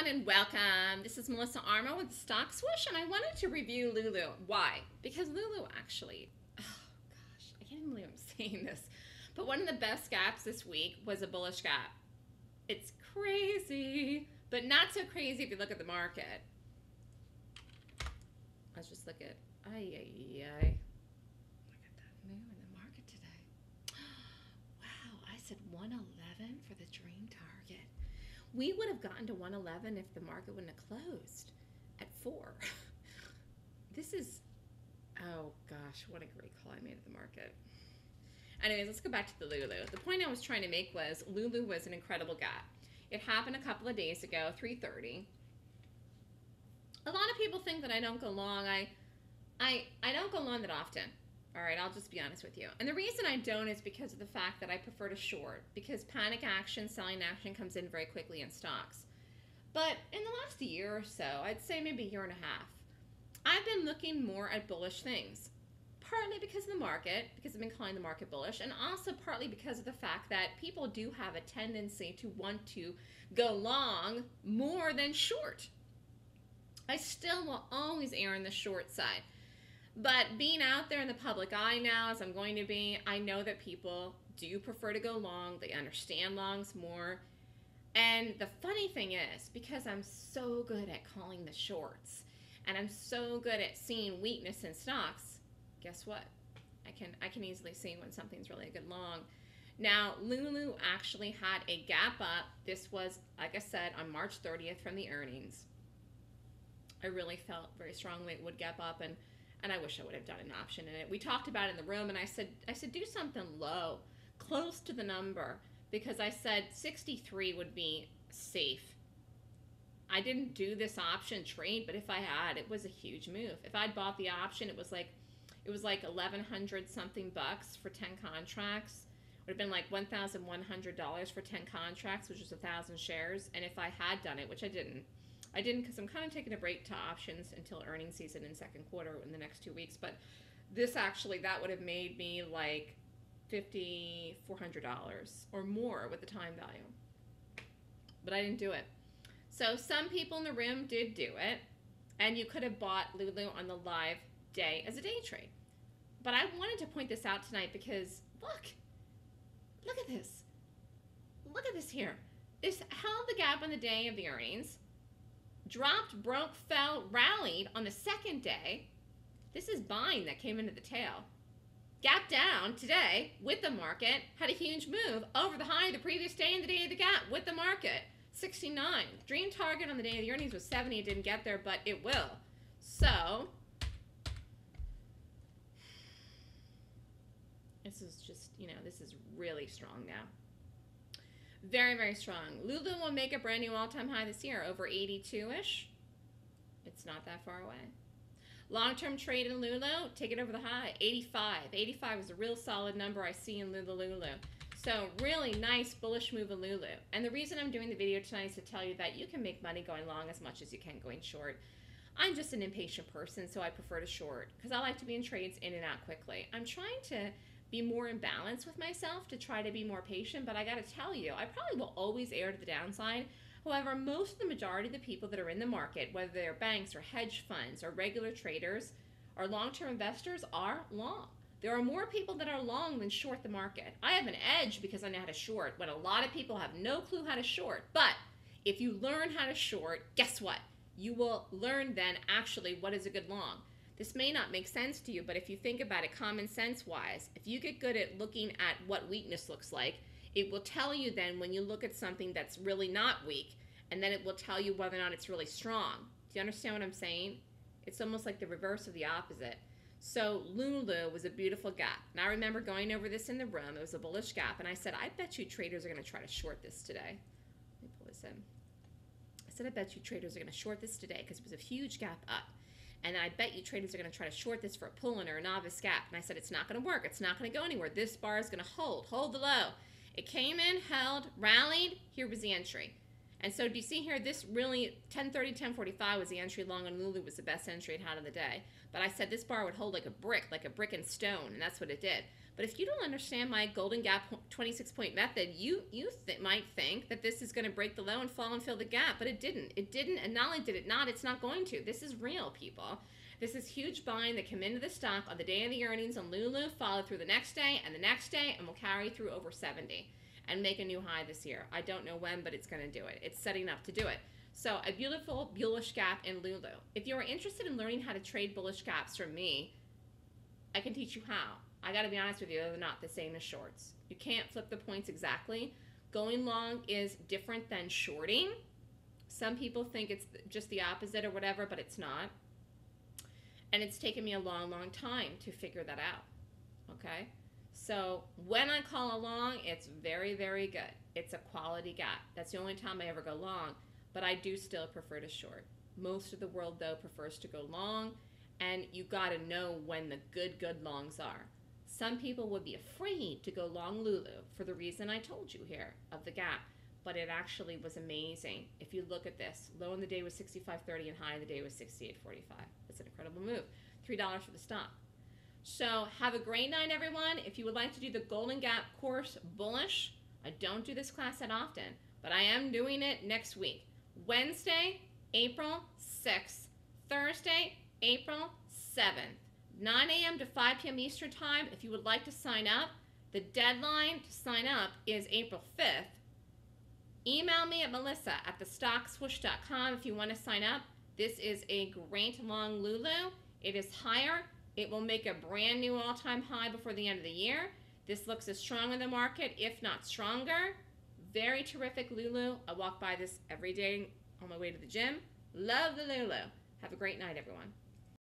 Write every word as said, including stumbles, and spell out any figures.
everyone and welcome. This is Melissa Armo with The Stock Swoosh, and I wanted to review Lulu. Why? Because Lulu actually, oh gosh, I can't even believe I'm saying this, but one of the best gaps this week was a bullish gap. It's crazy, but not so crazy if you look at the market. Let's just look at, ay, ay, ay. Look at that move in the market today. Wow, I said one eleven for the dream target. We would have gotten to one eleven if the market wouldn't have closed at four. This is, oh gosh, what a great call I made at the market. Anyways, let's go back to the Lulu. The point I was trying to make was Lulu was an incredible gap. It happened a couple of days ago, three thirty. A lot of people think that I don't go long. I, I, I don't go long that often. All right, I'll just be honest with you. And the reason I don't is because of the fact that I prefer to short, because panic action, selling action comes in very quickly in stocks. But in the last year or so, I'd say maybe a year and a half, I've been looking more at bullish things, partly because of the market, because I've been calling the market bullish, and also partly because of the fact that people do have a tendency to want to go long more than short. I still will always err on the short side. But being out there in the public eye now, as I'm going to be, I know that people do prefer to go long. They understand longs more. And the funny thing is, because I'm so good at calling the shorts, and I'm so good at seeing weakness in stocks, guess what? I can, I can easily see when something's really a good long. Now, Lulu actually had a gap up. This was, like I said, on March thirtieth from the earnings. I really felt very strongly it would gap up, and And I wish I would have done an option in it. We talked about it in the room, and I said, I said, do something low, close to the number, because I said sixty-three would be safe. I didn't do this option trade, but if I had, it was a huge move. If I'd bought the option, it was like, it was like eleven hundred something bucks for ten contracts. It would have been like eleven hundred dollars for ten contracts, which was a thousand shares. And if I had done it, which I didn't. I didn't because I'm kind of taking a break to options until earnings season in second quarter in the next two weeks. But this actually, that would have made me like fifty, four hundred dollars or more with the time value. But I didn't do it. So some people in the room did do it. And you could have bought Lulu on the live day as a day trade. But I wanted to point this out tonight because look, look at this. Look at this here. This held the gap on the day of the earnings. Dropped, broke, fell, rallied on the second day. This is buying that came into the tail. Gap down today with the market, had a huge move over the high of the previous day and the day of the gap with the market, sixty-nine. Dream target on the day of the earnings was seventy. It didn't get there, but it will. So, this is just, you know, this is really strong now. Very, very strong. Lulu will make a brand new all-time high this year, over eighty-two-ish. It's not that far away. Long-term trade in Lulu, take it over the high, eighty-five. eighty-five is a real solid number I see in Lulu. So really nice bullish move in Lulu. And the reason I'm doing the video tonight is to tell you that you can make money going long as much as you can going short. I'm just an impatient person, so I prefer to short because I like to be in trades in and out quickly. I'm trying to be more in balance with myself to try to be more patient, but I gotta tell you, I probably will always err to the downside. However, most of the majority of the people that are in the market, whether they're banks or hedge funds or regular traders or long-term investors, are long. There are more people that are long than short the market. I have an edge because I know how to short when a lot of people have no clue how to short. But if you learn how to short, guess what? You will learn then actually what is a good long. This may not make sense to you, but if you think about it common sense wise, if you get good at looking at what weakness looks like, it will tell you then when you look at something that's really not weak, and then it will tell you whether or not it's really strong. Do you understand what I'm saying? It's almost like the reverse of the opposite. So Lulu was a beautiful gap. And I remember going over this in the room. It was a bullish gap. And I said, I bet you traders are going to try to short this today. Let me pull this in. I said, I bet you traders are going to short this today because it was a huge gap up. And I bet you traders are going to try to short this for a pull-in or a novice gap. And I said, it's not going to work. It's not going to go anywhere. This bar is going to hold. Hold the low. It came in, held, rallied. Here was the entry. And so do you see here, this really, ten thirty, ten forty-five was the entry long, and Lulu was the best entry it had of the day. But I said this bar would hold like a brick, like a brick and stone, and that's what it did. But if you don't understand my Golden Gap twenty-six point method, you, you th might think that this is going to break the low and fall and fill the gap, but it didn't. It didn't, and not only did it not, it's not going to. This is real, people. This is huge buying that came into the stock on the day of the earnings on Lulu, followed through the next day and the next day, and will carry through over seventy. And make a new high this year. I don't know when, but it's going to do it. It's setting up to do it. So a beautiful bullish gap in Lulu. If you're interested in learning how to trade bullish gaps from me, I can teach you how. I got to be honest with you, they're not the same as shorts. You can't flip the points exactly. Going long is different than shorting. Some people think it's just the opposite or whatever, but it's not. And it's taken me a long, long time to figure that out. Okay? So when I call a long, it's very, very good. It's a quality gap. That's the only time I ever go long, but I do still prefer to short. Most of the world, though, prefers to go long, and you got to know when the good, good longs are. Some people would be afraid to go long Lulu for the reason I told you here of the gap, but it actually was amazing. If you look at this, low in the day was sixty-five thirty and high in the day was sixty-eight forty-five. That's an incredible move. three dollars for the stock. So have a great night, everyone. If you would like to do the Golden Gap course bullish, I don't do this class that often, but I am doing it next week. Wednesday, April sixth. Thursday, April seventh. nine A M to five P M Eastern Time. If you would like to sign up, the deadline to sign up is April fifth. Email me at Melissa at the stock swoosh dot com if you want to sign up. This is a great long Lulu. It is higher. It will make a brand new all-time high before the end of the year. This looks as strong in the market, if not stronger. Very terrific Lulu. I walk by this every day on my way to the gym. Love the Lulu. Have a great night, everyone.